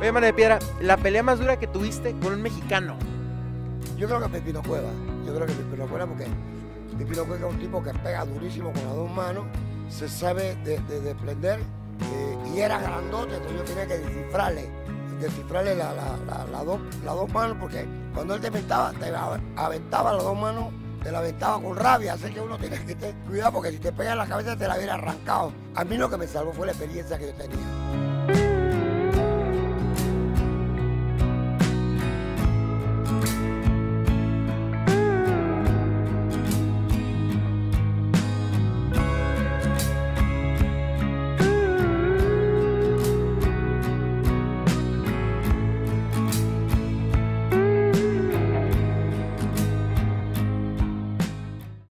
Oye, Mano de Piedra, la pelea más dura que tuviste con un mexicano. Yo creo que Pipino Cuevas. Yo creo que Pipino Cuevas, porque Pipino Cuevas es un tipo que pega durísimo con las dos manos, se sabe desprender, y era grandote, entonces yo tenía que descifrarle las dos manos, porque cuando él te aventaba las dos manos, te la aventaba con rabia, así que uno tiene que tener cuidado, porque si te pega en la cabeza te la hubiera arrancado. A mí lo que me salvó fue la experiencia que yo tenía.